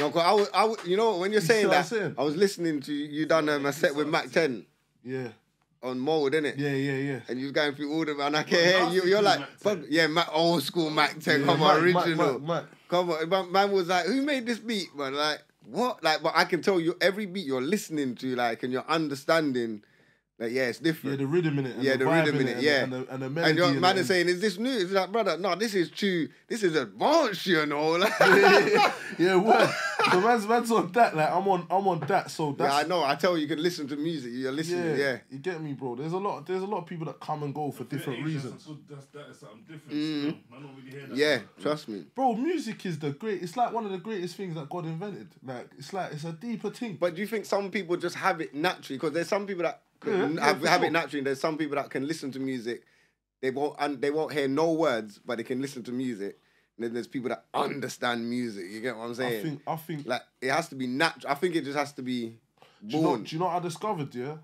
No, cause I was, you know, when you're saying that, saying? I was listening to you done a set with MAC-10. Yeah. On Mold, innit? Yeah, yeah, yeah. And you was going through all the, and I can hear you, you're like, Mac yeah, old school MAC-10, yeah, come on, original. Come on, man was like, who made this beat, man? Like, what? Like, but I can tell you, every beat you're listening to, like, and you're understanding, like, yeah, it's different. Yeah, the rhythm in it. Yeah, the rhythm in it, yeah. And the melody. And your man is saying, is this new? It's like, brother, no, this is true. This is advanced, you know? Like, yeah, what? So man's on that, like I'm on that. So that's, yeah, I know. I tell you, you can listen to music. You're listening. Yeah, yeah, you get me, bro. There's a lot of people that come and go for different reasons. That is something different. Mm. I don't really hear that. Yeah, trust me, bro. Music is the great. It's like one of the greatest things that God invented. Like it's a deeper thing. But do you think some people just have it naturally? Because there's some people that have it naturally. And there's some people that can listen to music. They won't hear no words, but they can listen to music. Then there's people that understand music. You get what I'm saying? I think like it has to be natural. I think it just has to be born. Do you know what I discovered? Yeah.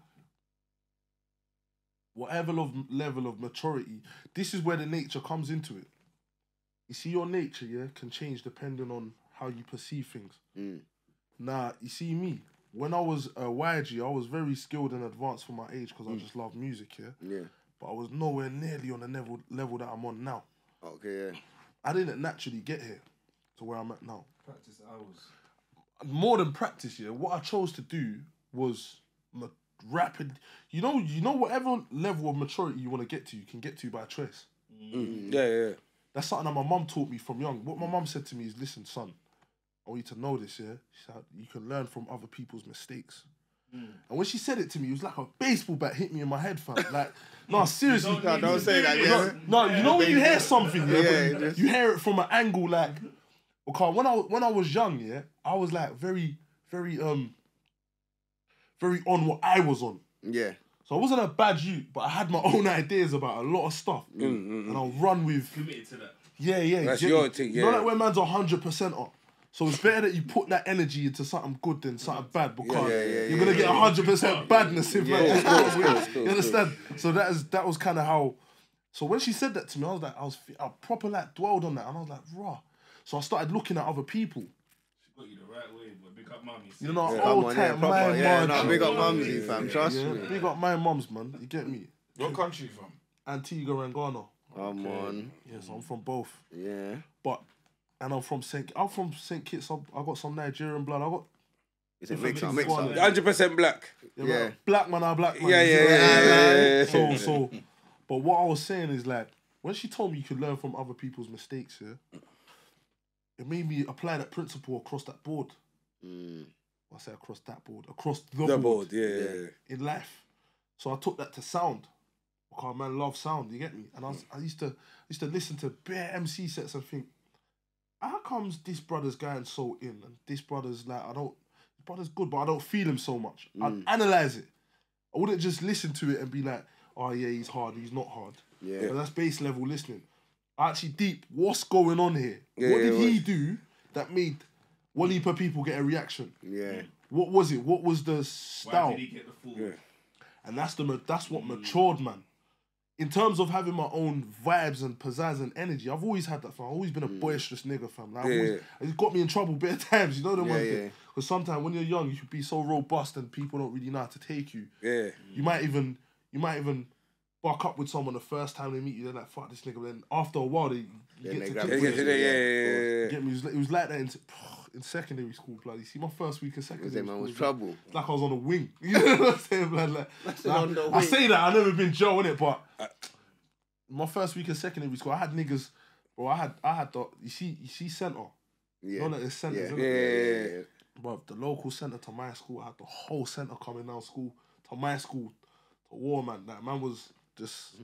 Whatever level of maturity, this is where the nature comes into it. You see, your nature, yeah, can change depending on how you perceive things. Mm. Now, you see me. When I was a YG, I was very skilled and advanced for my age because I just loved music. Yeah. Yeah. But I was nowhere nearly on the level that I'm on now. Okay. Yeah. I didn't naturally get here to where I'm at now. Practice hours. More than practice, yeah. What I chose to do was rapid. You know, whatever level of maturity you want to get to, you can get to by choice. Mm. Yeah, yeah. That's something that my mum taught me from young. What my mum said to me is, listen, son, I want you to know this, yeah? She said, you can learn from other people's mistakes. Mm. And when she said it to me, it was like a baseball bat hit me in my head, fam. Like, no, seriously. Don't say that, yeah. No, you know when you hear something, yeah, you hear it from an angle, like, okay, when I was young, yeah, I was like very, very, very on what I was on. Yeah. So I wasn't a bad youth, but I had my own ideas about a lot of stuff. And I'll run with... Committed to that. Yeah, yeah. That's your thing, yeah. You know that when man's 100% up. So it's better that you put that energy into something good than something bad because you're going to get 100% badness if you understand? So that was kind of how... So when she said that to me, I was like, I proper like dwelled on that and I was like, rah. So I started looking at other people. She got you the right way, but big up mummies. You know, old time, my mum. Big up mumsy, fam, trust me. Big up my mums, man, you get me? What country you from? Antigua and Ghana. Come on. Yes, I'm from both. Yeah. But... And I'm from St. Kitts. I got some Nigerian blood. I got... It's a mix-up, 100% black. Yeah. Black man. Yeah. So... But what I was saying is, like, when she told me you could learn from other people's mistakes, yeah, it made me apply that principle across that board. Mm. I say across that board. Across the board. Yeah. In life. So I took that to sound. Because man loves sound, you get me? And I used to listen to bare MC sets and think, how comes this brother's going so in and this brother's like, this brother's good, but I don't feel him so much. I'd analyse it. I wouldn't just listen to it and be like, oh yeah, he's hard, he's not hard. Yeah. But that's base level listening. Actually deep, what's going on here? Yeah, what did he do that made one heap of people get a reaction? Yeah. What was it? What was the style? Why did he get the fall? Yeah. And that's what matured, man. In terms of having my own vibes and pizzazz and energy, I've always had that, fam. I've always been a boisterous nigga, fam. Like, it's got me in trouble bare times, you know the one thing? Because sometimes when you're young, you should be so robust and people don't really know how to take you. Yeah. You might even buck up with someone the first time they meet you, they're like, fuck this nigga. But then after a while, they get to it. Get me? It was like that in secondary school, bloody. See, my first week in secondary school, man, was trouble. It's like I was on a wing. You know what I'm saying, blood? Like, I say that, I've never been Joe in it, but my first week in secondary school, I had niggas, bro. I had the, you see centre. Yeah. You know that it's centres. Yeah. Bro, the local centre to my school, I had the whole centre coming down school to my school. To war, man. That man was just.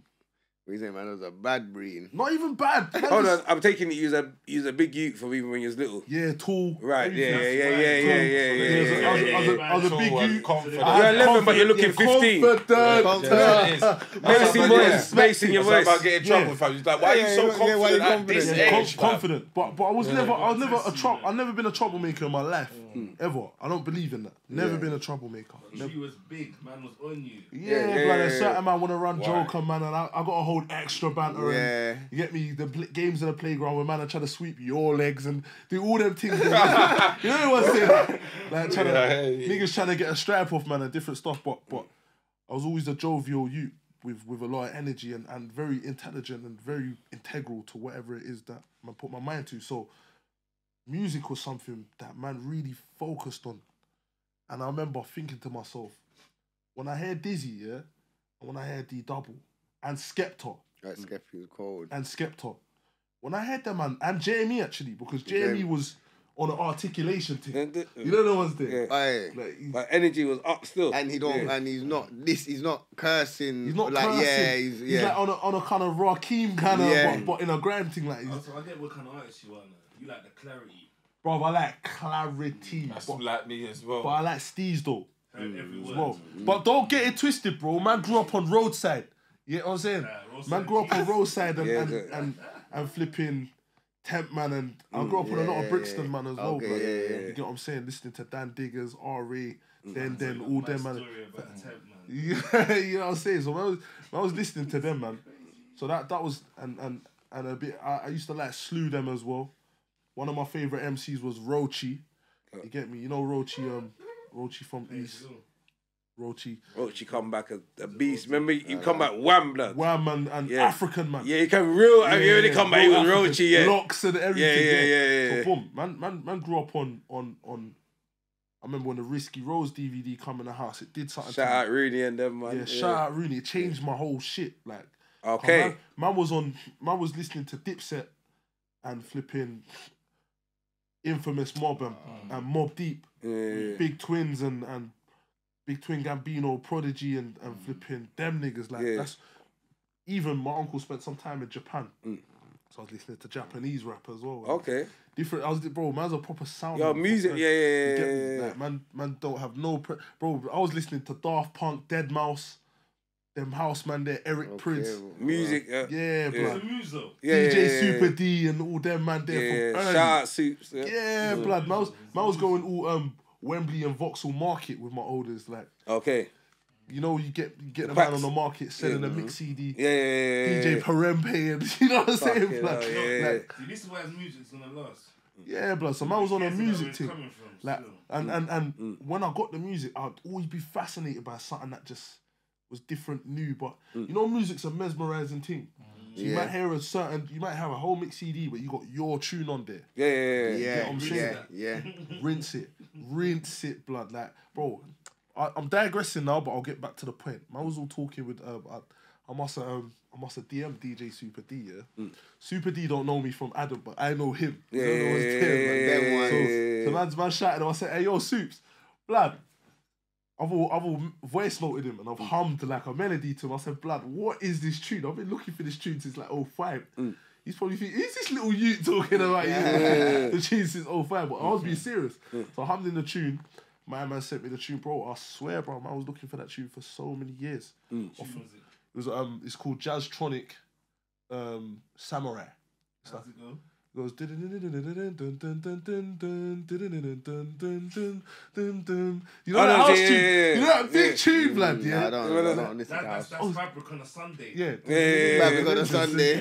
What you saying, man? It was a bad breeding. Not even bad. Hold on, I'm taking it. You was a big youth from even when you was little. Yeah, tall. Right. Yeah. I was a big youth. You're 11, but you're looking 15. Confident. Macy voice, spacing your voice. About getting trouble, fam. He's like, why are you so confident at this age? Confident, but I was never a trouble. I've never been a troublemaker in my life. ever. I don't believe in that. Never been a troublemaker. She was big, man was on you. Yeah, like a certain man want to run joker, man, and I got to hold extra banter. Yeah. And, you get me? The games in the playground where man are trying to sweep your legs and do all them things. You know what I'm saying? Like trying to, niggas trying to get a strap off, man, and different stuff. But I was always a jovial youth with a lot of energy and very intelligent and very integral to whatever it is that I put my mind to. So music was something that man really focused on. And I remember thinking to myself, when I hear Dizzy, yeah, and when I hear D Double and Skepta. That Skepta was cold. And Skepta. When I heard that man, and JME actually, because JME was on an articulation thing. You know the ones there? Yeah. Like, energy was up still. And he don't and he's not cursing. He's not like, cursing. Yeah, he's like on a kind of Rakim kind of but in a grand thing like so I get what kind of artist you are now. You like the clarity. Bro, I like clarity. That's like me as well. But I like steez though. As well. But don't get it twisted, bro. Man grew up on roadside. You know what I'm saying? Man grew up on roadside and flipping Temp, man, and I grew up with a lot of Brixton, man, as well, bro. You know what I'm saying? Listening to Dan Diggers, R.A., then all them, man. About the Temp, man. You know what I'm saying? So when I was listening to them, man, so that was, and a bit, I used to like slew them as well. One of my favourite MCs was Roachy. You get me? You know Roachy, Roachy from East. Roachy come back a beast. Remember, you come back wham, blood. Wham and African, man. Yeah, he came real. I mean, when he come back, he was Roachy, locks and everything. Yeah. So boom, man grew up on. I remember when the Risky Rose DVD come in the house, it did something. Shout out Rooney and them, man. Yeah, shout out Rooney. It changed my whole shit. Like, okay, man was listening to Dipset and flipping Infamous Mob and Mob Deep, Big Twins and. Big Twin Gambino, Prodigy, and flipping them niggas. Like, that's... Even my uncle spent some time in Japan. So I was listening to Japanese rap as well. Okay. Different... Bro, man's a proper sound. Yo, music, proper, like, man don't have no... Bro, I was listening to Daft Punk, Deadmau5, them house man there, Prince. Bro. Music, bro. DJ Supa D and all them man there from early. Shout out Supes. Yeah, blood. Man was going all... Wembley and Vauxhall Market with my olders, like. Okay. You know, you get the man on the market selling a mix CD. DJ Parempe and you know what I'm saying? Like, see, this is why his music's gonna last. Yeah, blood. So man was on a music thing. Like, and when I got the music, I'd always be fascinated by something that just was different, new. But you know, music's a mesmerizing thing. So you might hear you might have a whole mix CD, but you got your tune on there. You know what I'm saying? Rinse it, blood. Like, bro, I'm digressing now, but I'll get back to the point. I was all talking with, I must have DM'd DJ Supa D, Supa D don't know me from Adam, but I know him. So man shouted him, I said, hey, yo, Supes, blood. I've all voice noted him and I've hummed like a melody to him. I said, blood, what is this tune? I've been looking for this tune since like 05. He's probably thinking, is this little youth talking about the tune since 05? But I was being serious. So I hummed in the tune. My man sent me the tune, bro. I swear, bro, man, I was looking for that tune for so many years. It's called Jazztronic Samurai. How's it go? It goes dun dun dun dun dun dun dun dun dun dun dun dun. You know that house tune? You know that big tube, lad? Yeah, I don't listen to that. That's Fabric on a Sunday. Yeah. Fabric on a Sunday.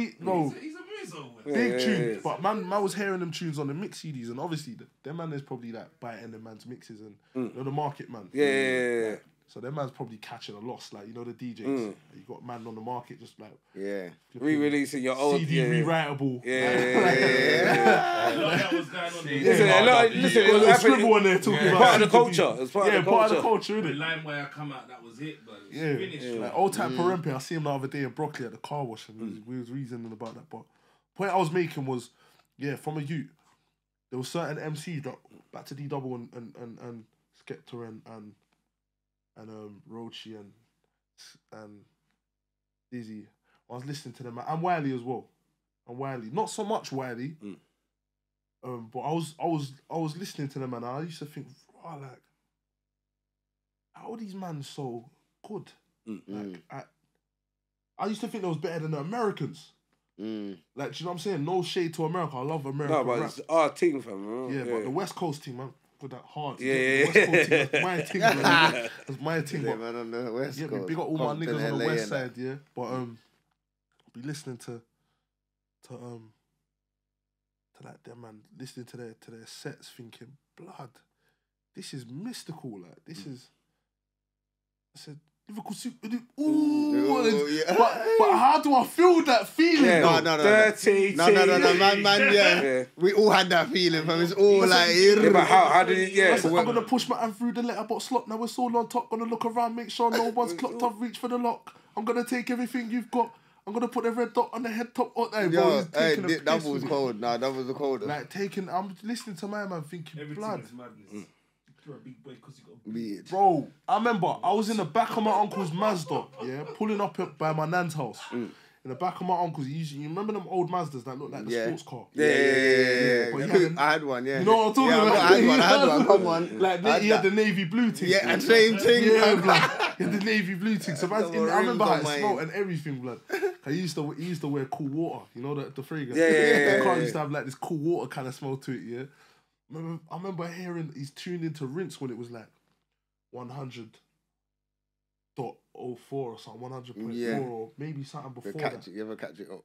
Beat, no. He's a muso. Big tune. But man was hearing them tunes on the mix CDs, and obviously their man is probably like biting the man's mixes and the market man. Yeah. So that man's probably catching a loss, like, you know, the DJs. You got man on the market just like... Re-releasing your old... CD rewritable. Listen, it was scribble on there talking about... Part of the culture. It's part of the culture. Part of the culture, innit? The line where I come out, that was it, but it's finished. Like, old type Parempe, I see him the other day in Broccoli at the car wash, and we was reasoning about that, but the point I was making was, from a youth, there were certain MCs that, back to D Double and Skepta and Roachy and Dizzy. I was listening to them and Wiley as well. And Wiley. Not so much Wiley. But I was listening to them and I used to think, wow, like, how are these man so good? Like I used to think they was better than the Americans. Like, do you know what I'm saying? No shade to America. I love America. No, but rap. It's our team, fam. Yeah, but the West Coast team, man. With that hard. Yeah, the West Coast team, that's my team, man. That's my team. Yeah, man, on the West Coast. Yeah, big up all my niggas on the West side, yeah. But I'll be listening to like them, man. Listening to their sets, thinking, blood, this is mystical, like this is. I said, but how do I feel that feeling? Yeah. No, man, yeah. We all had that feeling, fam. It's all like, yeah, but how did it? Yeah, I'm gonna push my hand through the letterbox lock. Now it's all on top. Gonna look around, make sure no one's clocked up. Reach for the lock. I'm gonna take everything you've got. I'm gonna put the red dot on the head top. Hey, yo, that was cold. Nah, that was the coldest. Like taking, I'm listening to my man, thinking, blood. You're a big boy because you got a beard. Bro, I remember I was in the back of my uncle's Mazda, yeah, pulling up by my nan's house. In the back of my uncle's, you remember them old Mazdas that looked like the sports car? Yeah. I had one, yeah. You know what I'm talking about? I had one, come on. Like, he had the navy blue thing. Yeah, and same thing. Yeah, blood. He had the navy blue thing. So I remember how it smelled and everything, blood. He used to wear cool water, you know, the fragrance. Yeah. The car used to have like this cool water kind of smell to it, yeah. I remember hearing he's tuned into Rinse when it was like 100.04 or something, 100.4 or maybe something before that. You ever catch it on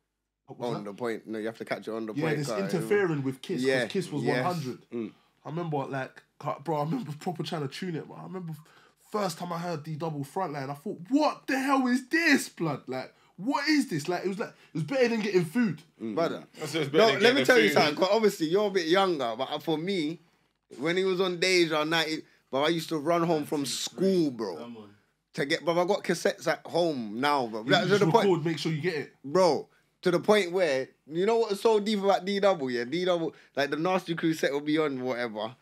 the point? No, you have to catch it on the point. Yeah, it's interfering with Kiss because Kiss was 100. I remember like, bro, I remember proper trying to tune it. But I remember first time I heard D Double Frontline, I thought, what the hell is this, blood? Like, what is this? Like, it was better than getting food. Brother. Let me tell you something, because obviously you're a bit younger, but for me, when he was on Deja Night, but I used to run home from school, bro. To get, but I got cassettes at home now, bro. You just record, make sure you get it. Bro, to the point where, you know what's so deep about D Double, yeah? D Double, like the Nasty Crew set will be on, whatever.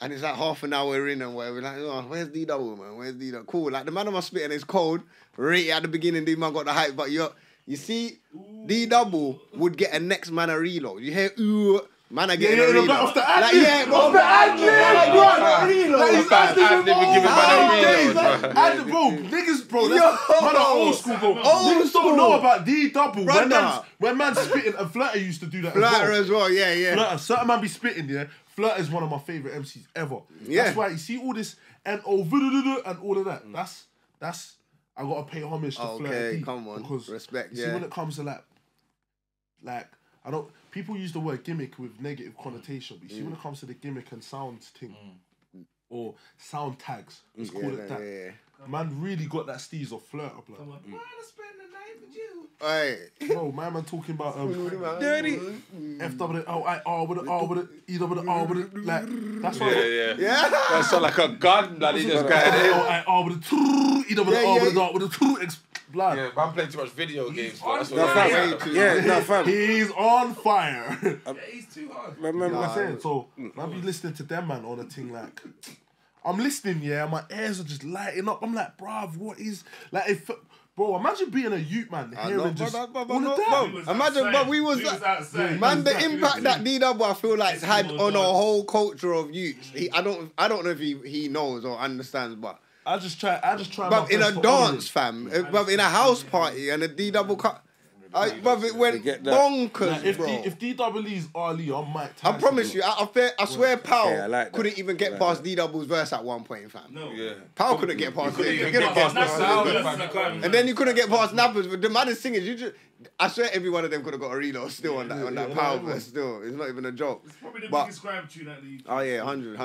And it's like half an hour in and whatever. Like, oh, where's D Double, man? Where's D Double? Cool. Like, the man on my spit and it's cold. Right at the beginning, the man got the hype. But you see, D Double would get a next man a reload. You hear, ooh, man, I get a reload. Off the ad lib. Like, off the ad lib. Like, he's not even giving man a reload. Niggas, bro. Man, old school, bro. Niggas don't know about D Double. When man's spitting, and Flutter used to do that as well. Flutter as well, yeah. Flutter, certain man be spitting, yeah. Flutter is one of my favourite MCs ever. Yeah. That's why you see all this and all of that. That's I gotta pay homage to Flutter D. Come on, because respect. You see, when it comes to like I don't. People use the word gimmick with negative connotation, but you see when it comes to the gimmick and sounds thing or sound tags, let's call it that. Yeah. Man really got that steez of Flutter, blood. I'm like, why am I spending the night with you? Hey, bro, my man talking about dirty F-double-R-with-the-R-with-the-E-double-R-with-the, like that's what. Yeah. That sound like a gun that he just got. R-with-the-E-double-R-with-the-R-with-the blood. Yeah, I'm playing too much video games. That's what. Yeah, he's on fire. He's too hard. Remember what I'm saying? So I'll be listening to them, man, on a thing like. I'm listening, yeah. My ears are just lighting up. I'm like, bruv, what is like? Bro, imagine being a youth, man, hearing just all the time. Imagine, but we was outside. Man, the impact that D Double, I feel like, had on a whole culture of youths. I don't know if he knows or understands, but I just try. But in a dance, fam, but in a house party and a D Double cut. But it went bonkers, like, bro. If D Double E's Ali on MAC-10, I promise you, I swear, Powell couldn't even get past D Double's verse at one point, fam. No, yeah. Powell couldn't get past it. And then you couldn't get past Nappers. But the man is singing. I swear, every one of them could have got a reload still on that Powell verse. Still, it's not even a joke. It's probably the biggest grab tune at the. Oh yeah, 100.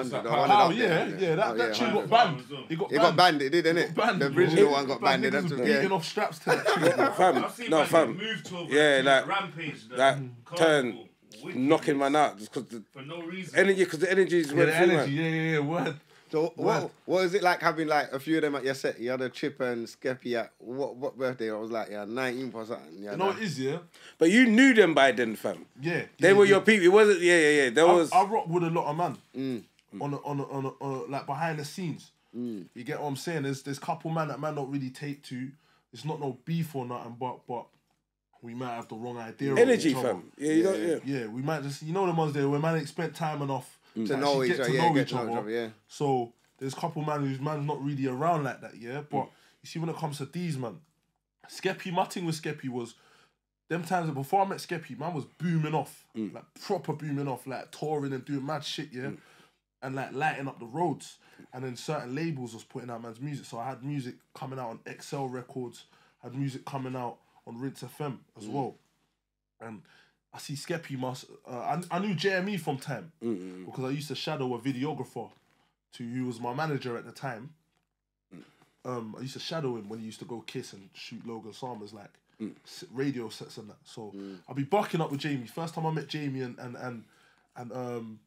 That tune got banned. It got banned. It did, innit? The original one got banned. That's beating off straps to that tune. No, fam. Like rampage, turn, knocking man out just because for no reason. Energy, because the energy is word. So what is it like having like a few of them at your set? You had a Chip and Skeppy at what birthday? I was like 19th or something. You know what it is, yeah. But you knew them by then, fam. Yeah, they were your people. It wasn't. Yeah. I rock with a lot of man on a, like behind the scenes. You get what I'm saying? There's couple man that man don't really take to. It's not no beef or nothing, but. We might have the wrong idea. Energy, fam. Yeah, we might just, you know the ones there where man ain't spent time enough to know each other. Yeah. So there's a couple man whose man's not really around like that, yeah? But you see when it comes to these, man, Skeppy, my thing with Skeppy was them times before I met Skeppy, man was booming off, like proper booming off, like touring and doing mad shit, yeah, and like lighting up the roads. And then certain labels was putting out man's music. So I had music coming out on XL Records, I had music coming out on Rinse FM as well. And I see Skeppy must, I knew JME from time because I used to shadow a videographer who was my manager at the time. I used to shadow him when he used to go Kiss and shoot Logan Salmers, like radio sets and that. So I'd be barking up with Jamie. First time I met Jamie and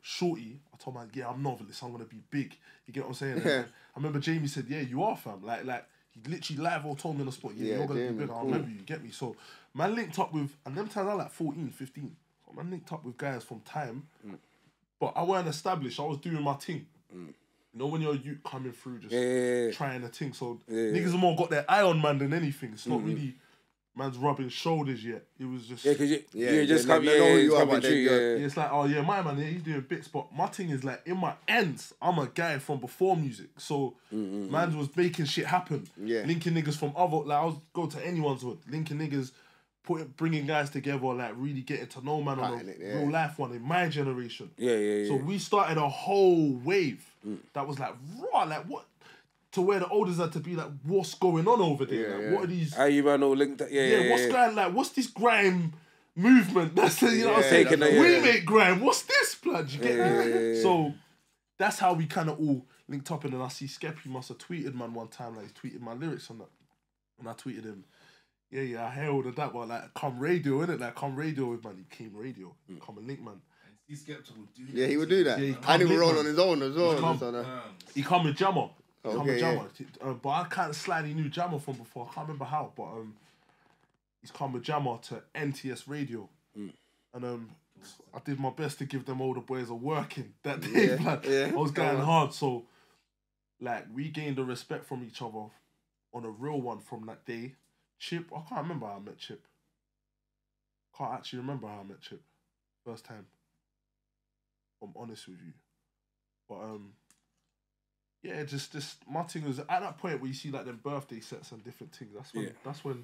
Shorty, I told him, yeah, I'm novelist, I'm gonna be big. You get what I'm saying? Yeah. I remember Jamie said, yeah, you are, fam. Like he literally live all told me on the spot, yeah, you're gonna be big. I remember you, get me? So man linked up with, and them times I was like 14, 15. So man linked up with guys from time, but I weren't established, I was doing my thing. You know when you're you coming through just trying the thing. So niggas have more got their eye on man than anything. It's not really man's rubbing shoulders yet. It was just Yeah, it's like, oh yeah, my man, yeah, he's doing bits, but my thing is like in my ends, I'm a guy from before music. So man was making shit happen. Yeah. Linking niggas from other, like I was go to anyone's hood, linking niggas, bringing guys together, like really getting to know man on a real life one in my generation. So we started a whole wave that was like raw, like what? To where the olders had to be like, what's going on over there? Yeah, like, what are these? How you man all linked up? Grime? Like, what's this grime movement? That's the, you know what I'm saying? Like, we make grime. What's this, blood? You get that? So that's how we kind of all linked up. And then I see Skeppy must have tweeted man one time, like he tweeted my lyrics on that, and I tweeted him. Yeah, I hear all of that, but like, come radio, innit? Like, come radio with man. He came radio, come and link, man. And Skepta would do that. Yeah, he would do that. Yeah, and he would roll on his own as well. He come with Jammer. But I kind of slightly knew Jammer from before. I can't remember how, but he's come with Jammer to NTS Radio. And I did my best to give them older boys a working that day, I was going hard, so like, we gained the respect from each other on a real one from that day. Chip, I can't remember how I met Chip. Can't actually remember how I met Chip. First time. I'm honest with you. But yeah, just my thing was at that point where you see like them birthday sets and different things, that's when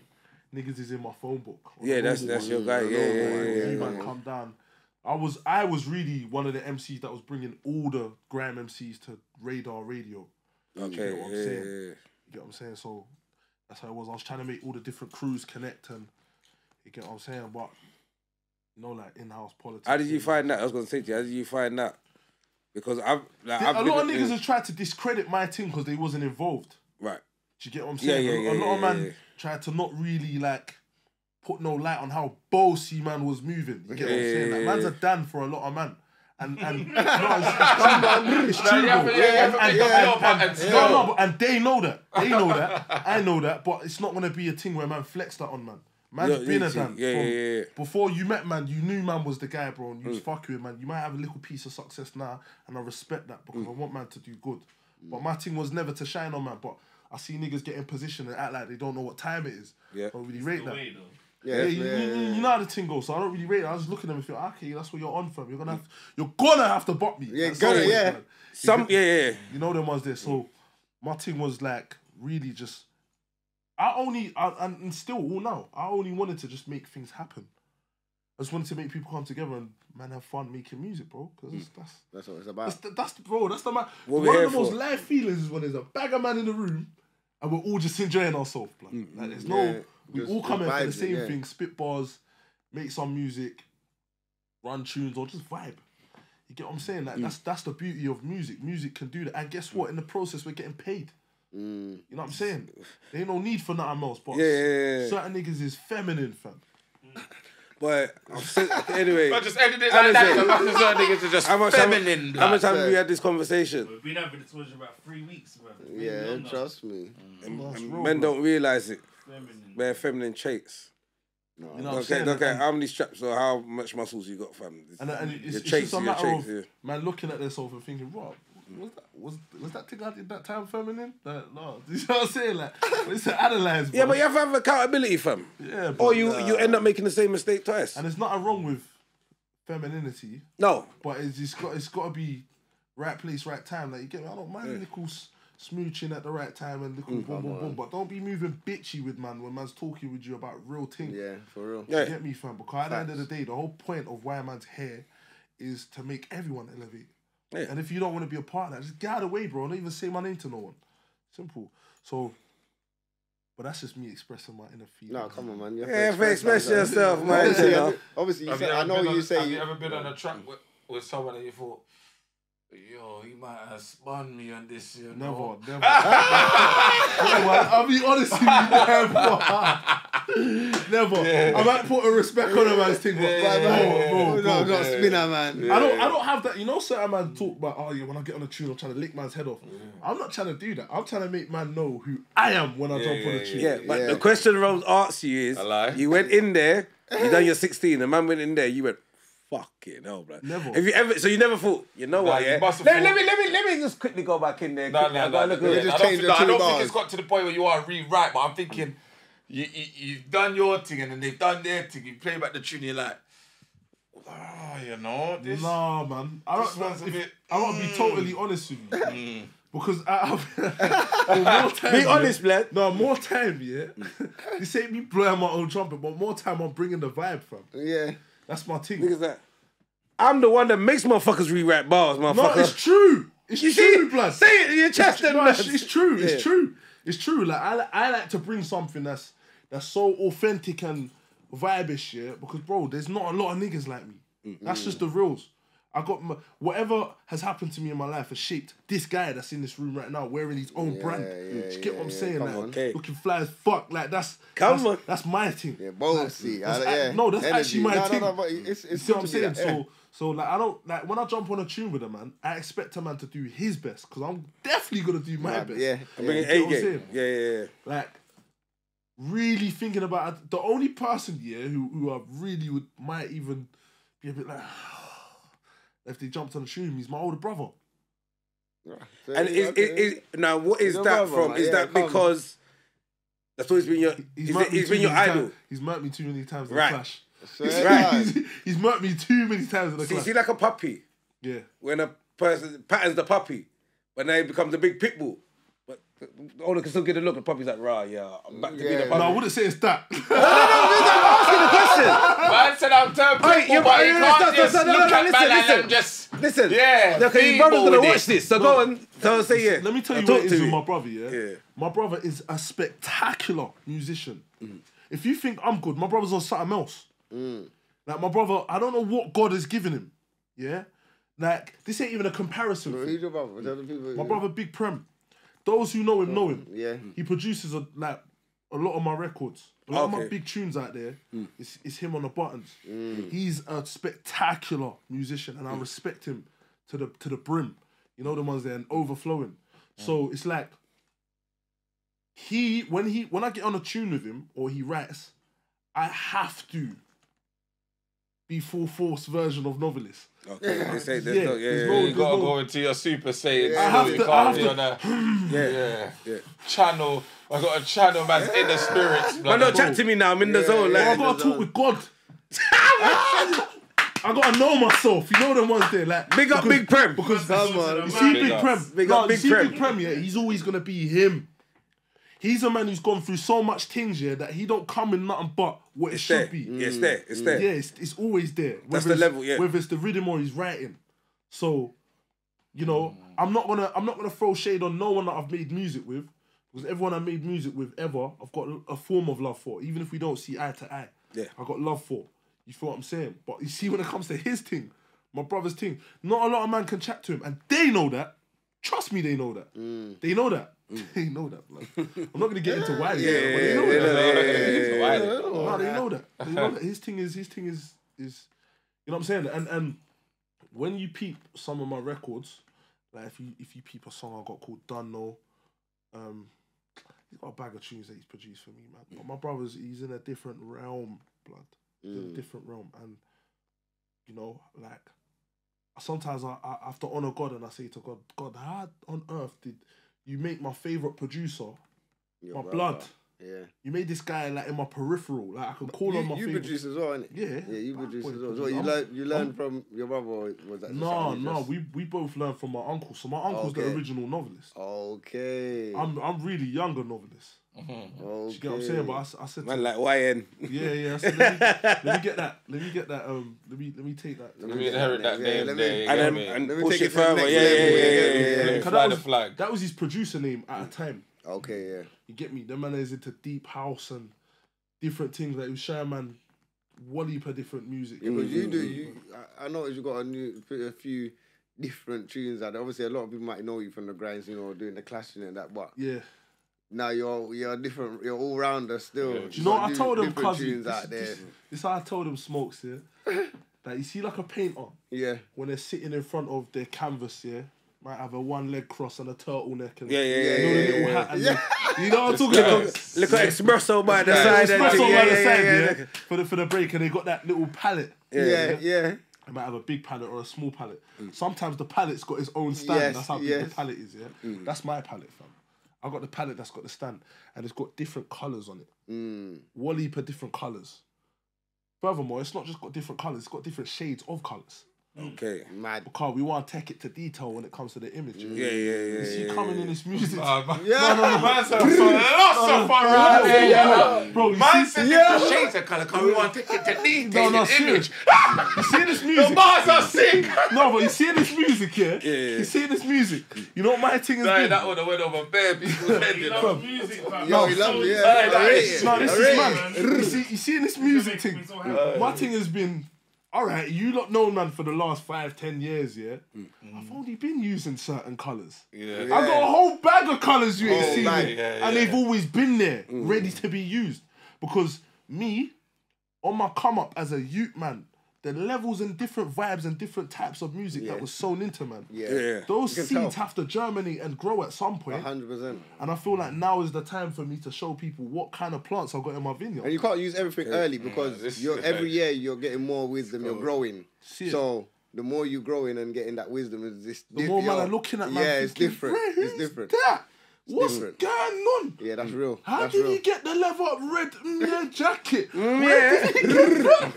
niggas is in my phone book. Yeah, that's your guy, you man come down. I was really one of the MCs that was bringing all the grime MCs to Radar Radio. You know what I'm saying? You get what I'm saying? So that's how it was. I was trying to make all the different crews connect, and you get what I'm saying? But, you know, like in-house politics. How did you find that? I was going to say to you, how did you find that? Because I've lot of niggas have tried to discredit my team because they wasn't involved. Right. Do you get what I'm saying? A lot of man tried to not really, like, put no light on how bossy man was moving. You get what I'm saying? Like, man's a Dan for a lot of man. And they know that. I know that, but it's not gonna be a thing where man flex that on man. Man's been a Dan. Before you met man, you knew man was the guy, bro, and you was fucking with man. You might have a little piece of success now, and I respect that because I want man to do good. But my thing was never to shine on man, but I see niggas get in position and act like they don't know what time it is. Yeah. I don't really rate that. You know how the thing goes, so I don't really rate it. I was just looking at them and feel, okay, that's what you're on from. You're gonna have to bop me. Yeah, You know them ones there. So my thing was like really just I wanted to just make things happen. I just wanted to make people come together and man have fun making music, bro. Because that's what it's about. One of the most live feelings is when there's a bag of man in the room and we're all just enjoying ourselves, blood. Like there's no we all come in for the same thing, spit bars, make some music, run tunes, or just vibe. You get what I'm saying? Like that's the beauty of music. Music can do that. And guess what? In the process, we're getting paid. You know what I'm saying? There ain't no need for nothing else, but certain niggas is feminine, fam. But anyway, I just ended it like that. How much time have we had this conversation? We've been having this conversation about 3 weeks, bro. Yeah, trust me. Men don't realise it. They're feminine traits. No. You know okay. How many straps or how much muscles you got, fam? It's just a matter of man looking at themselves and thinking, "What was that thing I did that time feminine?" Like, no, you know what I'm saying? Like, it's an analyze. Yeah, but you have to have accountability, fam. Yeah, but, or you end up making the same mistake twice. And there's nothing wrong with femininity. No, but it's got to be right place, right time. Like you get me? I don't mind nickels. smooching at the right time and looking boom, boom, boom. But don't be moving bitchy with man when man's talking with you about real things. Yeah, for real. Yeah. You get me, fam? Because at the end of the day, the whole point of why man's here is to make everyone elevate. Yeah. And if you don't want to be a part of that, just get out of the way, bro. Don't even say my name to no one. Simple. So... But that's just me expressing my inner feelings. No, come on, man. You have to express yourself, man. Obviously, you say, I know you say... Have you ever been on a track with someone and you thought, yo, he might have spun me on this, you know? Never, never. I'll be honest with you, never. Never. Yeah. I might put a respect on a man's thing, but no, not spinner, man. Yeah. I don't have that. You know, certain man talk about, oh yeah, when I get on a tune, I'm trying to lick man's head off. Yeah. I'm not trying to do that. I'm trying to make man know who I am when I jump on a tune. Yeah, but the question Rose asks you is, you went in there, you done your 16, the man went in there, you went, fucking hell, bro. Never. If you ever, so you never thought, you know what? Yeah. Let me just quickly go back in there. I don't think it's got to the point where you are rewrite, but I'm thinking you've done your thing and then they've done their thing. You play back the tune, you're like, oh, you know this. Nah, man. I won't be totally honest with you, because more time, yeah. This ain't me blowing my own trumpet, but more time I'm bringing the vibe from. Yeah. That's my team. Look at that. I'm the one that makes motherfuckers rewrite bars, motherfucker. No, it's true. It's true, blood. Say it in your chest then, man. It's true. Like, I like to bring something that's so authentic and vibish, yeah? Because, bro, there's not a lot of niggas like me. That's just the reals. I got my... Whatever has happened to me in my life has shaped this guy that's in this room right now wearing his own brand. Do you get what I'm saying? Like, looking fly as fuck. Like, that's my thing. Yeah, ballsy. Like, no, that's energy. Actually my thing. No, it's see what I'm saying? That, yeah. So, like, I don't... Like, when I jump on a tune with a man, I expect a man to do his best because I'm definitely going to do my best. Yeah. I mean, yeah. Like, really thinking about... The only person, yeah, who I really might even be a bit like... If they jumped on the tune, he's my older brother. And now, what is that from? Is that because that's always been your? He's been your idol. He's murked me too many times in the clash. Right. He's murked me too many times in the clash. See, like a puppy. Yeah. When a person patterns the puppy, but now he becomes a big pit bull. The owner can still get a look. The puppy's like, rah, yeah, I'm back to being a puppy. No, I wouldn't say it's that. I'm asking the question. Man said I'm turned people, but you can't just look at man and just... Listen, okay, your brother's going to watch this, so go and say yeah. Let me tell you what it is with my brother, yeah? My brother is a spectacular musician. If you think I'm good, my brother's on something else. Like, my brother, I don't know what God has given him, yeah? Like, this ain't even a comparison. Who's your brother? My brother, Big Prem. Those who know him know him. Yeah. He produces a lot of my records. A lot of my big tunes out there, it's him on the buttons. He's a spectacular musician and I respect him to the brim. You know the ones there and overflowing. So it's like when I get on a tune with him or he writes, I have to be full force version of Novelist. Okay, they say that. You gotta go into your super saiyan. Channel. I got a channel man's inner spirits. But no, chat to me now. I'm in the zone. Like, I gotta talk with God. I gotta know myself. You know them ones there. Like big up Big Prem. Because you see Big Prem. Big Prem. Yeah, he's always gonna be him. He's a man who's gone through so much things, yeah, that he don't come in nothing but what it should be. Yeah, it's there. Yeah, it's always there. That's the level, yeah. Whether it's the rhythm or his writing. So, you know, I'm not gonna throw shade on no one that I've made music with, because everyone I made music with ever, I've got a form of love for, even if we don't see eye to eye. Yeah. I got love for. You feel what I'm saying? But you see, when it comes to his thing, my brother's thing, not a lot of man can chat to him, and they know that. Trust me, they know that. They know that. They know that, blood. I'm not gonna get into Wiley. They know that. They know that. His thing is you know what I'm saying? And when you peep some of my records, like if you peep a song I got called Dunno, he's got a bag of tunes that he's produced for me, man. But my brother's in a different realm, blood. In a different realm. And you know, like sometimes I have to honor God and I say to God, God, how on earth did you make my favourite producer, my blood, Yeah. You made this guy like in my peripheral, like I could call on my. You produce as well, innit? Yeah. Yeah, you produce as well. So you learned from your brother, or was that? No. We both learned from my uncle. So my uncle's the original novelist. Okay. I'm really younger novelist. Okay. You get what I'm saying? But I said, man, like YN. Yeah, yeah. I said, let me get that. Let me get that. Let me take that. Let me inherit that name. Let me push it further. Yeah. Fly the flag. That was his producer name at a time. Okay, yeah. You get me? The man is into deep house and different things. Like, Shyman, Wally per different music. Yeah, but you do. I noticed you got a few different tunes out there. Obviously, a lot of people might know you from the grinds, you know, doing the clashing and that, but... Yeah. Now you're different. You're all rounder still. Yeah. Do you know what I told him, cousin? This how I told him, Smokes, yeah? Like, you see, like a painter. Yeah. When they're sitting in front of their canvas, yeah? Might have a one leg cross and a turtleneck and you know what I'm talking about? Look at espresso by the side. Espresso by the side. For the break, and they got that little palette. Yeah. They might have a big palette or a small palette. Sometimes the palette's got its own stand. That's how big the palette is, yeah? That's my palette, fam. I got the palette that's got the stand and it's got different colours on it. Wally per different colours. Furthermore, it's not just got different colours, it's got different shades of colours. Okay, mad. Because we want to take it to detail when it comes to the image. Yeah. You see coming in this music. Bro, man said different shades of colour because we want to take it to detail in the image. You see this music? The bars are sick. No, but you see this music, yeah? You see this music. You know what my thing is? That one went over bare people's head. He loves music, man. Yo, he loves it, yeah. No, this is mad. You see this music thing? My thing has been... All right, you lot know none for the last 5, 10 years, yeah? I've only been using certain colours. Yeah. I've got a whole bag of colours you ain't seen. And they've always been there, ready to be used. Because me, on my come up as a youth man, the levels and different vibes and different types of music that was sown into, man. Those seeds have to germinate and grow at some point. 100%. And I feel like now is the time for me to show people what kind of plants I've got in my vineyard. And you can't use everything early because every year you're getting more wisdom, you're growing. So the more you're growing and getting that wisdom, is this the more man are looking at, man. Yeah, it's different. It's different. What's going on? Yeah, that's real. How did he get the leather red jacket? Where did he get that?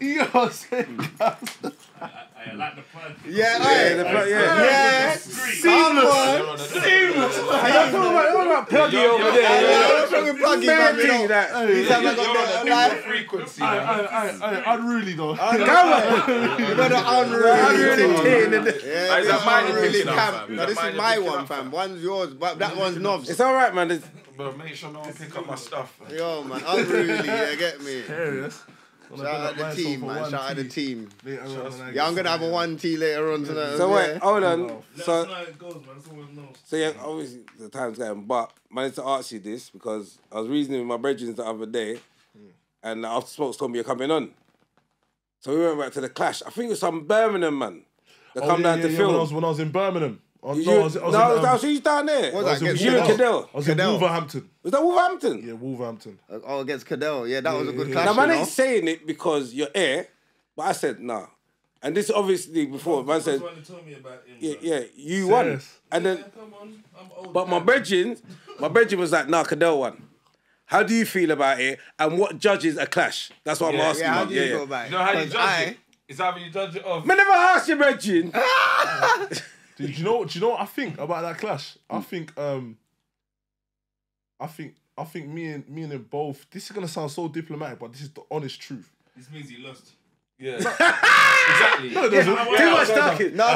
You can't. You're saying I like the plug. Yeah, the plug. Seamless. Seamless. I'm talking about Pluggy over there. I'm talking Pluggy, man. He's like on that frequency. Unruly, though. You got an unruly. Unruly. No, this is my one, fam. One's yours, but that one's knobs. It's all right, man. But make sure no one pick up my stuff. Yo, man. Unruly. Yeah, get me. Serious. Shout out the team, man. Shout out the team. Yeah, I'm going to have a 1 tea later on tonight. So wait, hold on. That's how it goes, man. Someone knows. So yeah, obviously the time's going, but I managed to ask you this because I was reasoning with my brethren the other day and after Smokes told me you're coming on. So we went back to the clash. I think it was some Birmingham, man. They come down to film. When I was in Birmingham. No, I was he's down there. What was that? You and Cadell. I was in Wolverhampton. Was that Wolverhampton? Yeah, Wolverhampton. Oh, against Cadell. Yeah, that was a good clash. Now, man ain't saying it because you're air, but I said, nah. And this obviously before, man said... Someone told me about him. Yeah, you won. And then... come on, I'm old. But my brethren was like, nah, Cadell won. How do you feel about it? And what judges a clash? That's what I'm asking. Yeah, how do you feel about it? You know how you judge it? It's how you judge it off. Man, never asked your brethren. Do you know what I think about that clash? I think me and him both. This is gonna sound so diplomatic, but this is the honest truth. This means he lost. Yeah. Exactly. Too much talking. No.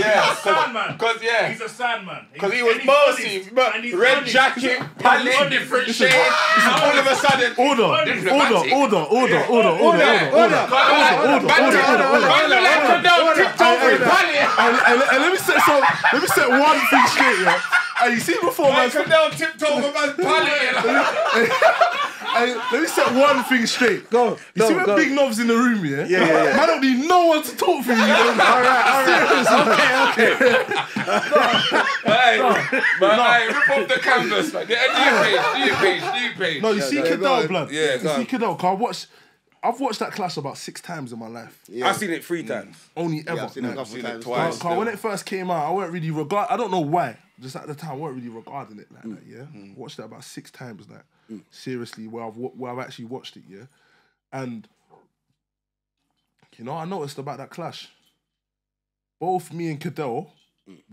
Yeah. He's a sandman. Because he was bossy, but red jacket, palette, different shades. All of a sudden, order. Let me set one thing straight, yeah. And you see before, man. Cadell tipped over man's palette. Let me set one thing straight. You see when Big Knob's in the room, yeah? Yeah. Man, I don't need no one to talk for you. All right. Okay. Rip off the canvas, man. New page. No, you see Cadell, blood. Yeah, you see Cadell, because I've watched that clash about 6 times in my life. Yeah. I've seen it 3 times. Only ever. I've seen it twice. Because when it first came out, I don't know why. just at the time, I weren't really regarding it like that, yeah? Watched that about 6 times, like, seriously, where I've actually watched it, yeah? And, you know, I noticed about that clash, both me and Cadell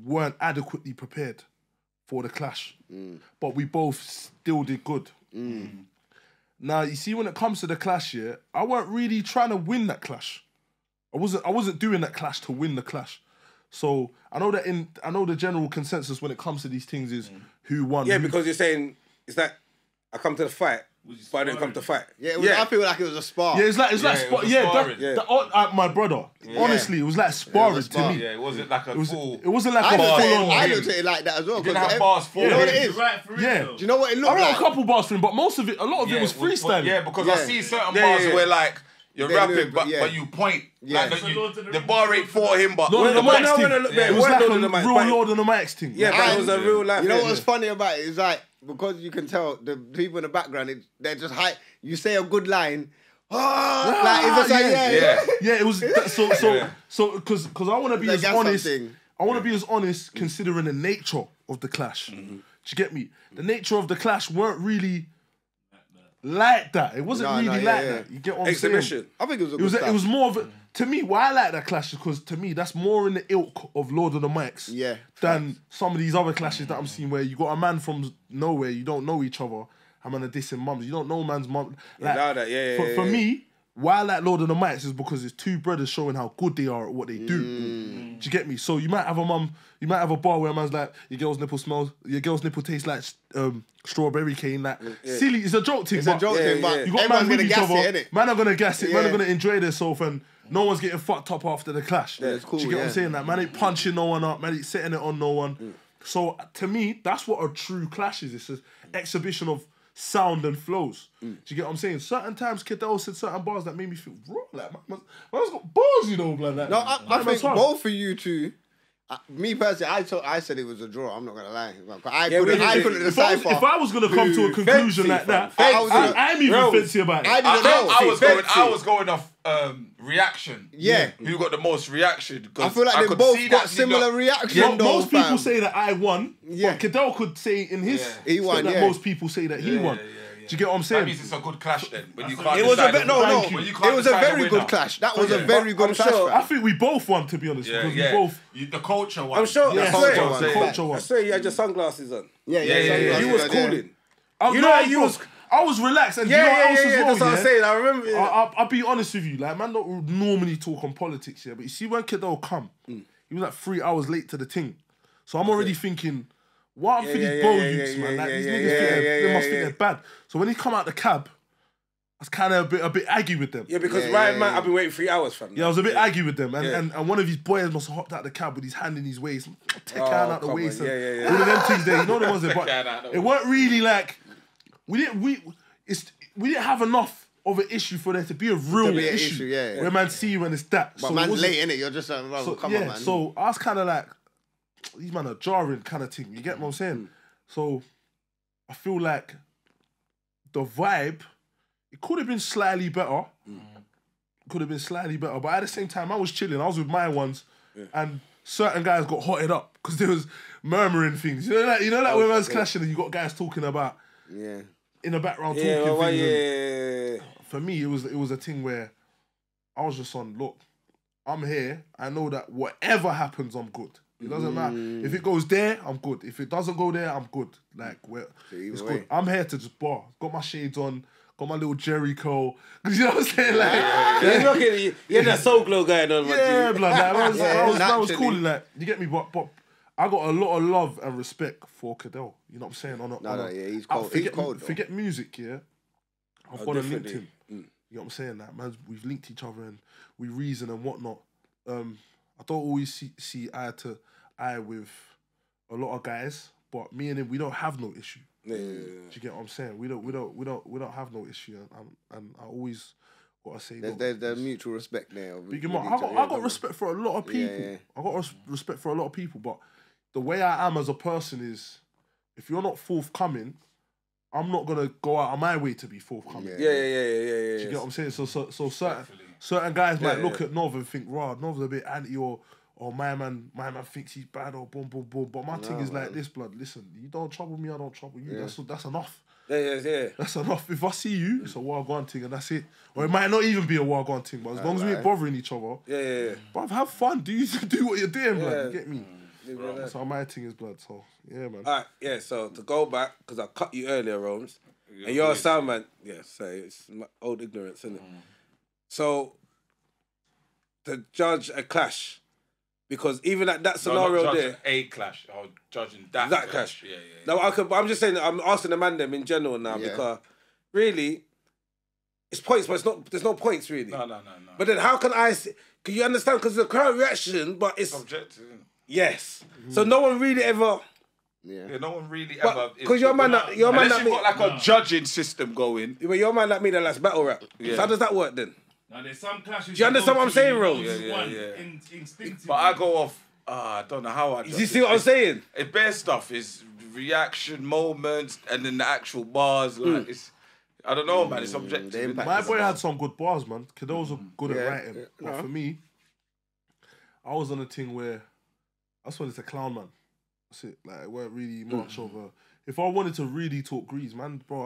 weren't adequately prepared for the clash, but we both still did good. Now, you see, when it comes to the clash, yeah, I weren't really trying to win that clash. I wasn't doing that clash to win the clash. So I know that I know the general consensus when it comes to these things is who won. Yeah, because you're saying, is that I come to the fight, but I didn't come to fight. Yeah, I feel like it was a spar. Yeah, my brother. Yeah. Honestly, it was like sparring to me. Yeah, it wasn't like a full. It wasn't like a full on. I looked at it like that as well. You didn't have bars for it. You know what it is? Right, for real. Yeah. Do you know what it looked like? I wrote a couple bars for him, but most of it, a lot of it was freestyling. Yeah, because I see certain bars where like, you're rapping, but you point. Yeah. Like, the bar ain't for him, but Lord of the Mics thing. It was like a real Lord of the Mics thing. Yeah, but it was a real life. You know what's funny about it is like, because you can tell the people in the background, they're just hype. You say a good line, it's just like, it was that, because I want to be as honest. I want to be as honest considering the nature of the clash. Do you get me? The nature of the clash weren't really like that. It wasn't that. You get what I'm saying? I think it was a good start. It was more of a, to me, why I like that clash is because to me, that's more in the ilk of Lord of the Mics than some of these other clashes that I'm seeing where you got a man from nowhere, you don't know each other, I'm gonna dissing mums, you don't know man's mum. Like, for me, why I like Lord of the Mics is because it's 2 brothers showing how good they are at what they do. Do you get me? So you might have a bar where a man's like, your girl's nipple tastes like strawberry cane. Like, silly, it's a joke thing. It's a joke thing, but you got man with each other. Man are gonna gas it. Man are gonna enjoy themselves, and no one's getting fucked up after the clash. Yeah, it's cool. Do you get what I'm saying? Like, man ain't punching no one up. Man ain't setting it on no one. So to me, that's what a true clash is. It's an exhibition of sound and flows. Do you get what I'm saying? Certain times, Cadell said certain bars that made me feel raw. Like, man's got balls, you know, like that. No, I think both of you two, me personally, I said it was a draw. I'm not gonna lie. I couldn't decipher. If I was gonna come to a conclusion like that, I'm even fancy about it. I was going off reaction. Yeah, who got the most reaction? I feel like they both got similar reaction. Yeah, most people say that I won. Yeah, but Cadell could say in his he won. That most people say that he won. Do you get what I'm saying? That means it's a good clash then. But you can't it was a very good clash. That was a very good clash. I think we both won, to be honest. Yeah, because we both... the culture won. I'm sure. Yeah, the culture won. I swear you had your sunglasses on. Yeah. You was cooling. You know you was... I was relaxed. And you know what else as well, that's what I'm saying. I remember... I'll be honest with you. Like, man don't normally talk on politics, yeah? But you see, when Cadell come, he was like 3 hours late to the thing. So I'm already thinking... What for these bro youths, man? Like, these niggas, they must think they're bad. So when he come out the cab, I was kind of a bit aggy with them. Yeah, because I've been waiting 3 hours, fam. Yeah, I was a bit aggy with them. And one of his boys must have hopped out the cab with his hand in his waist. Take hand out the waist. Yeah. All of them things there, you know the ones there. But it weren't really like, we didn't have enough of an issue for there to be a real issue. Where man see you and it's that. But man's late, innit? You're just like, come on, man. So I was kind of like, these man are jarring kind of thing. You get what I'm saying? So I feel like the vibe, it could have been slightly better. Could have been slightly better. But at the same time, I was chilling. I was with my ones. And certain guys got hotted up because there was murmuring things. You know that when man's clashing and you got guys talking about in the background talking things. For me, it was a thing where I was just on, look, I'm here. I know that whatever happens, I'm good. It doesn't matter. If it goes there, I'm good. If it doesn't go there, I'm good. Like, it's good. I'm here to just bar. Got my shades on. Got my little Jerry curl. You know what I'm saying? Like, you had that soul glow going on. Yeah, blood. Like, I was calling that. Like, you get me? But I got a lot of love and respect for Cadell. You know what I'm saying? He's cold. Forget music, yeah? I've got a LinkedIn. You know what I'm saying? Like, man, we've linked each other and we reason and whatnot. I don't always see eye to eye with a lot of guys, but me and him, we don't have no issue. Do you get what I'm saying? We don't have no issue, and I always gotta say there's mutual respect there. I got respect for a lot of people. I got respect for a lot of people, but the way I am as a person is, if you're not forthcoming, I'm not gonna go out of my way to be forthcoming. Do you get what I'm saying? So certain guys might look at Nov and think, raw, Nov's a bit anti or oh, my man thinks he's bad, or boom, boom, boom. But my thing is like this, blood. Listen, you don't trouble me, I don't trouble you. Yeah. That's enough. Yeah. That's enough. If I see you, it's a war gone thing, and that's it. Or it might not even be a war gone thing, but as long as we ain't bothering each other, bruv, have fun. Do what you're doing, blood. You get me? Yeah, that's how my thing is, blood. So yeah, man. All right, yeah. So to go back, because I cut you earlier, Rome's, and you're a sound man. Yeah, so it's my old ignorance, isn't it? So to judge a clash. Because even at that scenario there, a clash or judging that clash. Yeah. No, I could. I'm just saying. I'm asking the man them in general now because really, it's points, but it's not. There's no points really. No. But then how can I? Can you understand? Because the crowd reaction, but it's objective. Yes. Mm-hmm. So no one really ever. Yeah, no one really ever. Because your man, unless you've got like a judging system going. But your man like me that likes battle rap. Yeah. So how does that work then? Now there's some clashes. Do you understand what I'm saying, Rose? Yeah. But I go off. I don't know how I. Do you see what I'm saying? It's bare stuff. It's reaction moments, and then the actual bars. Like it's, I don't know, man. It's objective. My boy had some good bars, man. Cadell was good at writing. Yeah. But for me, I was on a thing where I just wanted to clown, man. That's it. Like it weren't really much of a. If I wanted to really talk grease, man, bro,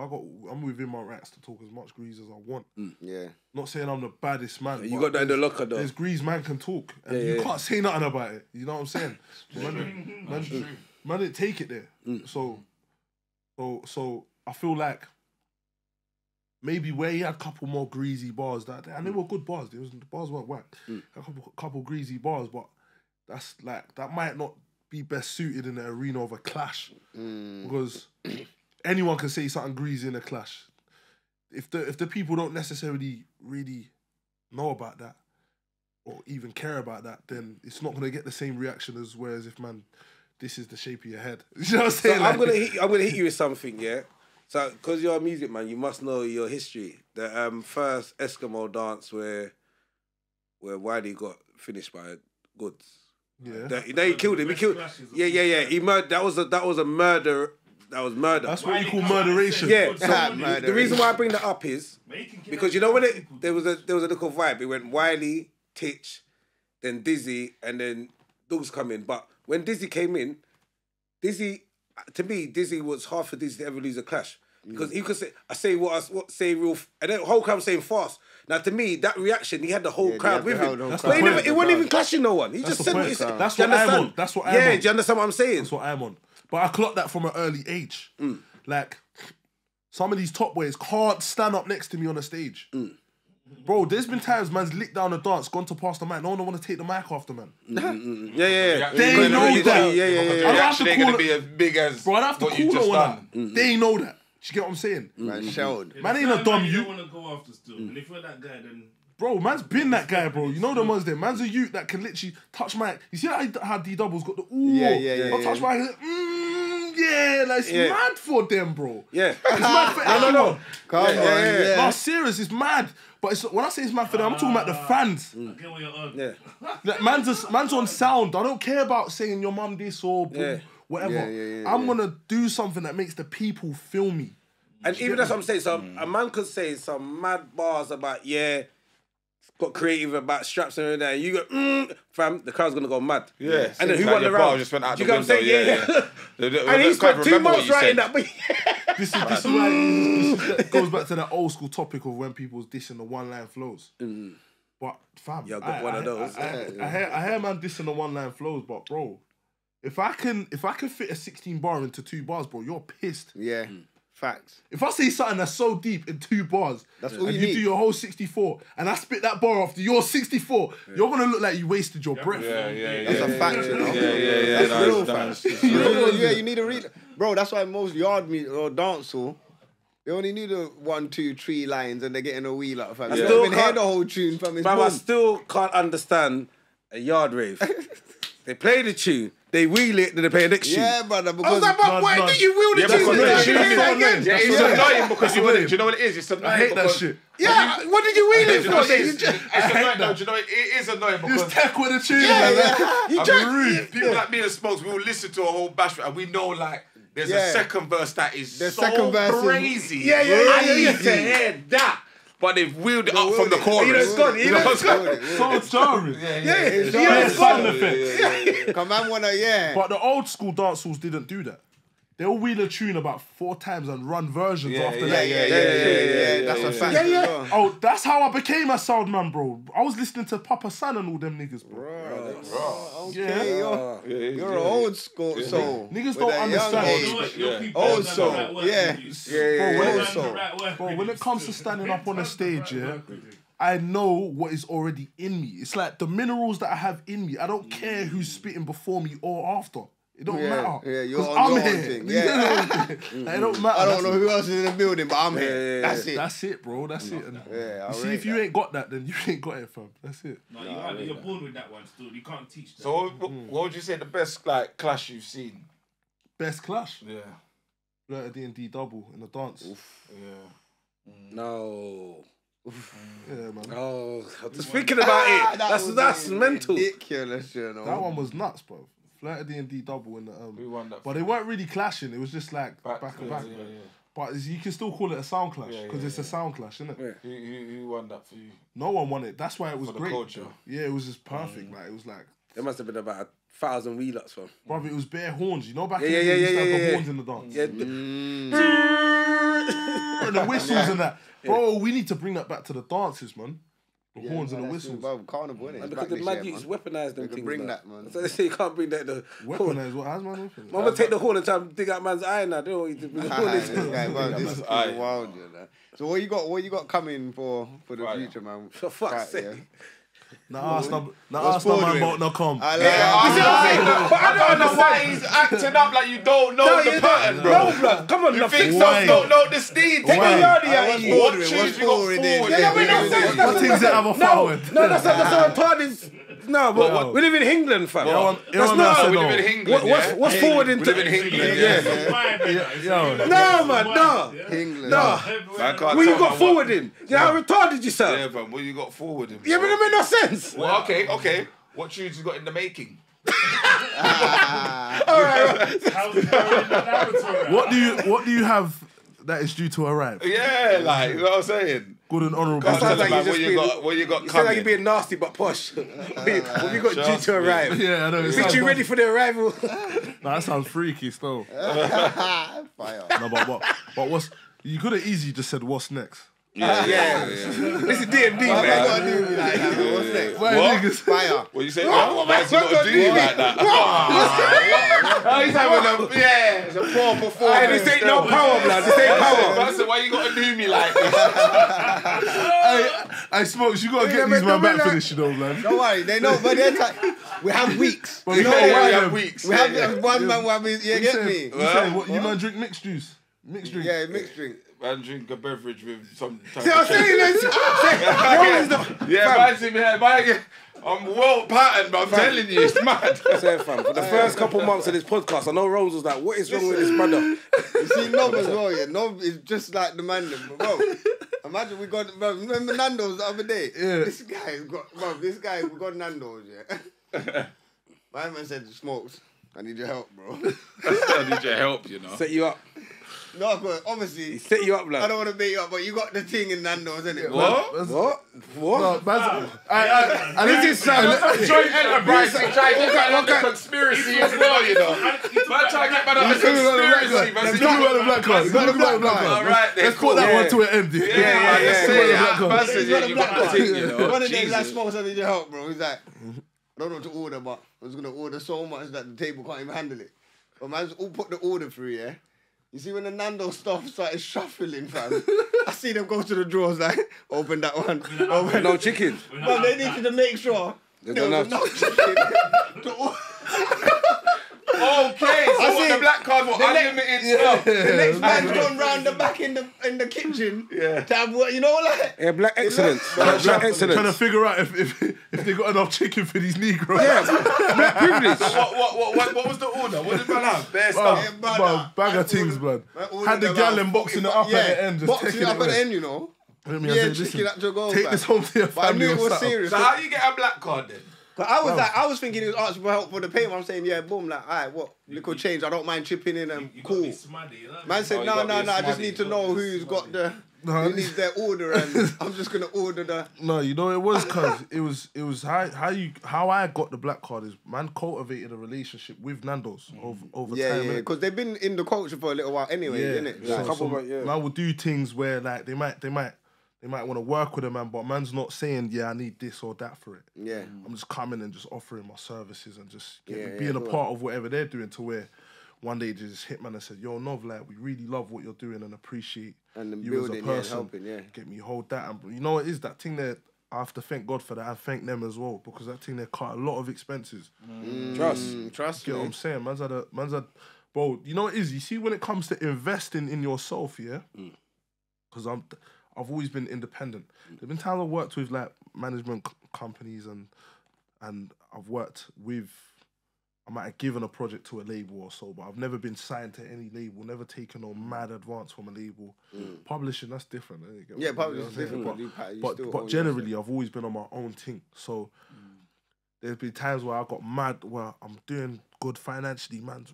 I'm within my rights to talk as much grease as I want. Yeah. Not saying I'm the baddest man. You got that in the locker though. There's grease man can talk. And you can't say nothing about it. You know what I'm saying? Man didn't take it there. So I feel like maybe where he had a couple more greasy bars that day, and they were good bars. The bars weren't whack. A couple greasy bars, but that's like that might not be best suited in the arena of a clash because anyone can say something greasy in a clash. If the people don't necessarily really know about that or even care about that, then it's not gonna get the same reaction as whereas if man, this is the shape of your head. You know what I'm saying? So like, I'm gonna hit you with something, yeah. So because you're a music man, you must know your history. The first Eskimo dance where Wiley got finished by Goods. Yeah, they killed him. He killed. Yeah. He murdered. That was a murder. That was murder. That's what you call murderation. Yeah. So the reason why I bring that up is because you know when there was a little vibe. It went Wiley, Titch, then Dizzy, and then Dogs come in. But when Dizzy came in, to me, Dizzy was hard for Dizzy to ever lose a clash because he could say, "I say what I say real," and then the whole crowd saying fast. Now, to me, that reaction, he had the whole crowd with him. It wasn't even clashing no one. He just said what he said. That's what I'm on. Yeah, do you understand what I'm saying? That's what I'm on. But I clocked that from an early age. Like, some of these top boys can't stand up next to me on a stage. Bro, there's been times man's licked down a dance, gone to pass the mic. No one want to take the mic after man. Yeah. They know that. They're going to be as big as bro, I'd have to call no one. They know that. Do you get what I'm saying? Man, shelled. Man ain't a dumb you. Don't want to go after still. And if you're that guy, then bro, man's been that guy, bro. You know the ones there. Man's a youth that can literally touch my. You see how D Double's got the ooh. Yeah. I'll touch my. It's mad for them, bro. Yeah, it's mad for everyone. No. Come on. No, serious, it's mad. But when I say it's mad for them, I'm talking about the fans. I get what you're on. Yeah. Like, man's on sound. I don't care about saying your mum this or. Whatever. I'm gonna do something that makes the people feel me. And even that's what I'm saying. So a man could say some mad bars about got creative about straps and all that. And you go, fam, the crowd's gonna go mad. Yeah. And then who won the round? Just went out the window. Yeah. And he spent 2 months writing that. But this goes back to that old school topic of when people was dissing the one line flows. But fam, yeah, I got one of those. I hear man dissing the one line flows, but bro. If I can fit a 16 bar into 2 bars, bro, you're pissed. Yeah, facts. If I say something that's so deep in 2 bars, that's all you need. Do your whole 64, and I spit that bar after your 64, you're gonna look like you wasted your breath. That's a fact. Yeah. That's real fact. You need a real. Bro, that's why most yard meet or dancehall. They only need a 1, 2, 3 lines, and they're getting a wheel up. Fam. I still can't hear the whole tune from his. I still can't understand a yard rave. They play the tune. They wheel it, then they play an next tune. Yeah, brother. I was like, but why do you wheel the tune? It's annoying because you wouldn't. Do you know what it is? It's annoying. I hate that shit. Yeah, what did you wheel it for? It's annoying. No, do you know it is annoying because you just tackle the tune. I'm rude. People like me and Smokes, we will listen to a whole bash and we know like there's a second verse that is so crazy. I need to hear that. but they've wheeled it up from the chorus. You know, it's gone. It's jarring. Yeah, it's gone. Come on, But the old school dance halls didn't do that. They'll wheel a tune about 4 times and run versions after that. Yeah, that's a fact. Oh, that's how I became a sound man, bro. I was listening to Papa San and all them niggas, bro. You're old school soul. Niggas don't understand. Old soul. Bro, when it comes to standing up on a stage, I know what is already in me. It's like the minerals that I have in me. I don't care who's spitting before me or after. It don't matter. Yeah, you're on your own thing. It don't matter. I don't know who else is in the building, but I'm here. That's it. That's it, bro. That's it. See, if you ain't got that, then you ain't got it, fam. That's it. No, you're born with that one still. You can't teach that. So what would you say the best clash you've seen? Best clash? Yeah. Flutter D and D Double in the dance. Oof. Yeah. No. Yeah, man. Oh, just thinking about it. That's mental. Ridiculous, you know. That one was nuts, bro. Flutter D and D Double in the but they weren't really clashing. It was just like back and back. Yeah. But you can still call it a sound clash because it's a sound clash, isn't it? Yeah. Who won that for you? No one won it. That's why it was for the great. Culture. Yeah, it was just perfect. Like it was like there must have been about 1,000 wheelers from. Brother, it was bare horns. You know back in the day, you used to have the horns in the dance. Yeah. And the whistles and that. Bro, we need to bring that back to the dances, man. The horns and the whistles. Carnival, innit? Because the mad youths weaponised them things. Bring that, man. So they say you can't bring that. Weaponised? What? How's my weaponised? Mama take the horn and try and dig out man's eye now. They don't want you to bring the horn into this is wild, you know. So what you got? What you got coming for the future, man? For fuck's sake. Nah, Arsenal man won't not come. But I don't know why he's acting up like you don't know the pattern, bro. Come on, you think some don't know the steed? Take a yardie at you. What tunes you got forward? What things that have a forward? No, that's not a retarded. No, but we live in England, fam. That's not. We live in England. What's forward in England? Yeah. No, man, no. England. No. What you got forward in? Yeah, how retarded you sound. Yeah, fam. What you got forward in? Yeah, but it made no sense. Well, okay. What tunes you got in the making? All right. What do you have that is due to arrive? Yeah, like you know what I'm saying. Good and honourable. What you got? You sound like you're being nasty but posh. What you got due to arrive? Yeah, I know. Bitch, you ready for the arrival? Nah, that sounds freaky still. Fire. No, but what's? You could have easily just said what's next. Yeah. This is DMD, man. I gotta do what's next? What? Fire. What you say? What you gotta do like that? He's having a it's a poor performance. Hey, this ain't no power, blood. This ain't power. So why you gotta do me like this? Hey, Smokes, you gotta get these man back for this, you know, man. Don't worry, they know, but they're we have weeks. You know why we have weeks? We have one man. Yeah, get me. You say what? You man drink mixed juice. Mixed drink. Yeah, mixed drink. And drink a beverage with some type of I'm well patterned, but I'm telling you, it's mad. Fam, for the first couple months of this podcast, I know Rose was like, what is wrong with this brother? You see, Nob as well, Nob is just like the man, bro. Imagine we got, bro, remember Nando's the other day? Yeah. We got Nando's, My man said, Smokes, I need your help, bro. I need your help, you know. Set you up. No, but obviously... Set you up, lad. I don't want to beat you up, but you got the thing in Nando's, innit? What? This is joint enterprise. They try to get back on the conspiracy as well, you know. Man, try to get back on the conspiracy. Let's do it on the black card. All right, let's put that one to an end. Yeah. You got the thing, you know. One of them, like, Smokes, I need your help, bro. He's like, I don't know what to order, but I was going to order so much that the table can't even handle it. But man, just all put the order through, yeah? You see, when the Nando stuff started shuffling, fam, I see them go to the drawers like, open that one. Open no chicken. But they needed to make sure there was no chicken. Okay, so the black card was unlimited stuff. The next man's gone round the back in the kitchen to have what, you know, like... Yeah, black excellence. Black excellence. Trying to figure out if they got enough chicken for these Negroes. Yeah, black privilege. So what was the order? What did man have? Bare stuff. Bag of things, blood. Had the gallon boxing it up at the end. Boxing it up at the end, you know. Yeah, chicken up to go. Take this home to your family. But I knew it was serious. So how do you get a black card then? I was thinking he was asking for help for the payment. I'm saying, like, alright, what? Little change, I don't mind chipping in and cool. Man said, no, I just need to know who's got the... No, you need their order, and I'm just gonna order the. No, you know it was because it was how I got the black card is man cultivated a relationship with Nando's over time. Yeah, because they've been in the culture for a little while anyway, innit? Yeah. Like, I would do things where like they might want to work with a man, but man's not saying, yeah, I need this or that for it. Yeah, I'm just coming and just offering my services and just being a part of whatever they're doing to where. One day, they just hit man and said, "Yo, Nov, like we really love what you're doing and appreciate and you building, as a person. Helping, get me hold that." And you know, it is that thing there. I have to thank God for that. I thank them as well because that thing there cut a lot of expenses. Trust. Get what I'm saying? Man's had, bro. You know, it is. You see, when it comes to investing in yourself, because I've always been independent. There've been times I've worked with like management companies and I've worked with. I might have given a project to a label or so, but I've never been signed to any label, never taken no mad advance from a label. Publishing, that's different. Yeah, publishing's different. But generally, I've always been on my own thing. So there's been times where I got mad, where I'm doing good financially, man's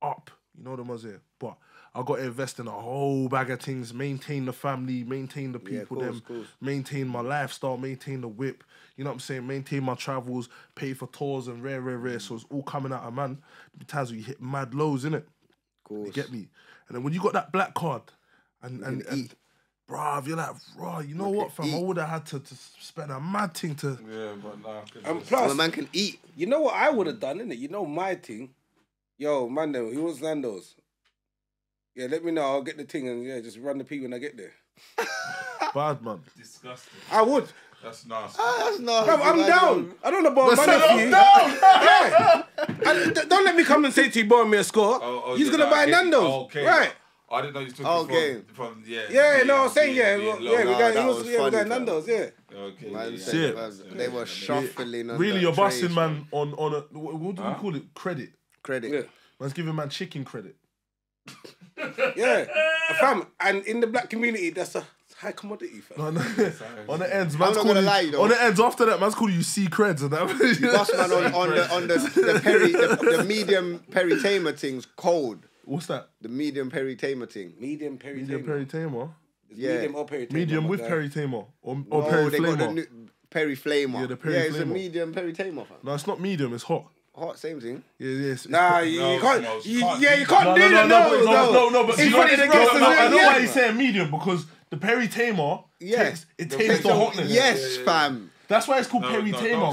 up. You know what I'm saying? But I got to invest in a whole bag of things, maintain the family, maintain the people, maintain my lifestyle, maintain the whip. You know what I'm saying? Maintain my travels, pay for tours and rare. So it's all coming out of man. The times where you hit mad lows, innit? Of course. You get me? And then when you got that black card and bruv, you're like, bruh, you know what, fam? I would have had to spend a mad thing to... Yeah, but nah. And plus... man can eat. You know what I would have done, innit? You know my thing. Yo, man, he wants Nando's. Yeah, let me know. I'll get the thing and just run the P when I get there. Bad, man. Disgusting. I would. That's nasty. Bro, I'm down. I don't know about money for you. I'm down. Don't let me come and say to you, borrow me a score. He's going to buy Nando's. Okay. Right. I didn't know you took it from we got Nando's, Okay. They were shuffling on really, you're busting, man, on a... What do we call it? Credit. Yeah. Man's giving man chicken credit. Fam, and in the black community, that's a high commodity, fam. On the ends, man's calling you. On the ends, after that, man's calling you C creds and that. You bust man on the medium Perry Tamer thing's cold. What's that? The medium Perry Tamer thing. Medium Perry Tamer. Yeah. Medium or Perry Tamer. Medium with Perry Tamer or Perry Flamer. Perry Flamer. Yeah, the Perry Flamer. Yeah, it's a medium Perry Tamer, fam. No, it's not medium. It's hot. Hot, same thing. Yes. Nah, you can't do that. No, but you know I know why he's saying medium because the Perry Tamer tames the hotness. Yes, fam. That's why it's called Perry Tamer.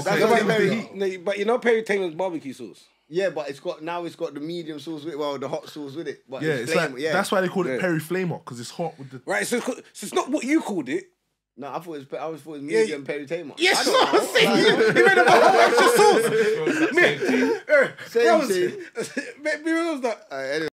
But you know Perry Tamer's barbecue sauce. Yeah, but it's got the medium sauce with it, well, the hot sauce with it. But that's why they call it Perry Flamer because it's hot with the. Right, so it's not what you called it. No, I always thought it was medium Perry Tamer. Yes, no, I'm saying you made a whole extra sauce. Same thing. Anyway.